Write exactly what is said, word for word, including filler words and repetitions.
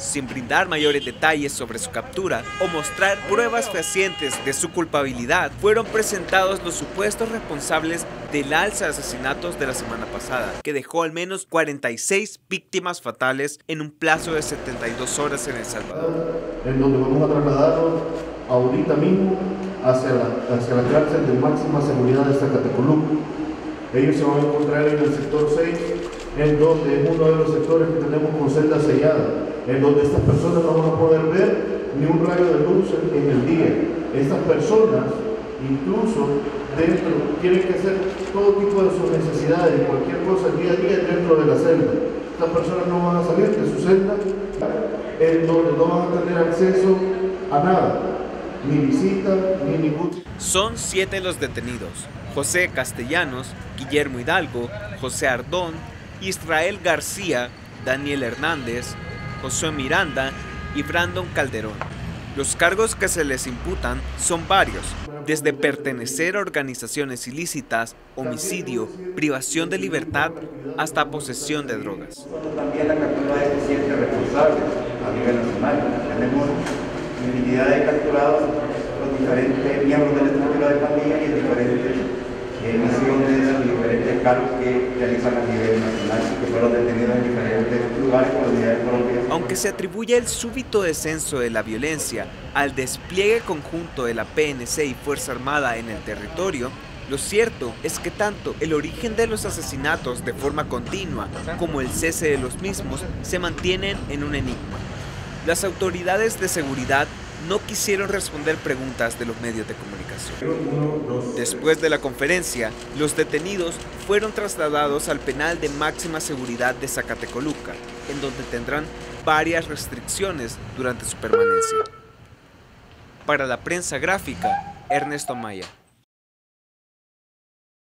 sin brindar mayores detalles sobre su captura o mostrar pruebas fehacientes de su culpabilidad, fueron presentados los supuestos responsables del alza de asesinatos de la semana pasada, que dejó al menos cuarenta y seis víctimas fatales en un plazo de setenta y dos horas en El Salvador. En donde vamos a trasladarnos ahorita mismo hacia la, hacia la cárcel de máxima seguridad de Zacatecoluca. Ellos se van a encontrar en el sector seis, en donde es uno de los sectores que tenemos con celda sellada, en donde estas personas no van a poder ver ni un rayo de luz en el día. Estas personas, incluso dentro, tienen que hacer todo tipo de sus necesidades, cualquier cosa día a día dentro de la celda. Estas personas no van a salir de su celda, en donde no van a tener acceso a nada, ni visita, ni ningún... Son siete los detenidos: José Castellanos, Guillermo Hidalgo, José Ardón, Israel García, Daniel Hernández, José Miranda y Brandon Calderón. Los cargos que se les imputan son varios, desde pertenecer a organizaciones ilícitas, homicidio, privación de libertad, hasta posesión de drogas. También la captura de siete responsables a nivel nacional. Tenemos infinidad de capturados, los diferentes miembros de la estructura de pandilla y en diferentes naciones, diferentes cargos que realizan a nivel nacional y que fueron detenidos en diferentes lugares como la unidad de Colombia. Aunque se atribuye el súbito descenso de la violencia al despliegue conjunto de la P N C y Fuerza Armada en el territorio, lo cierto es que tanto el origen de los asesinatos de forma continua como el cese de los mismos se mantienen en un enigma. Las autoridades de seguridad no quisieron responder preguntas de los medios de comunicación. Después de la conferencia, los detenidos fueron trasladados al penal de máxima seguridad de Zacatecoluca, en donde tendrán varias restricciones durante su permanencia. Para La Prensa Gráfica, Ernesto Maya.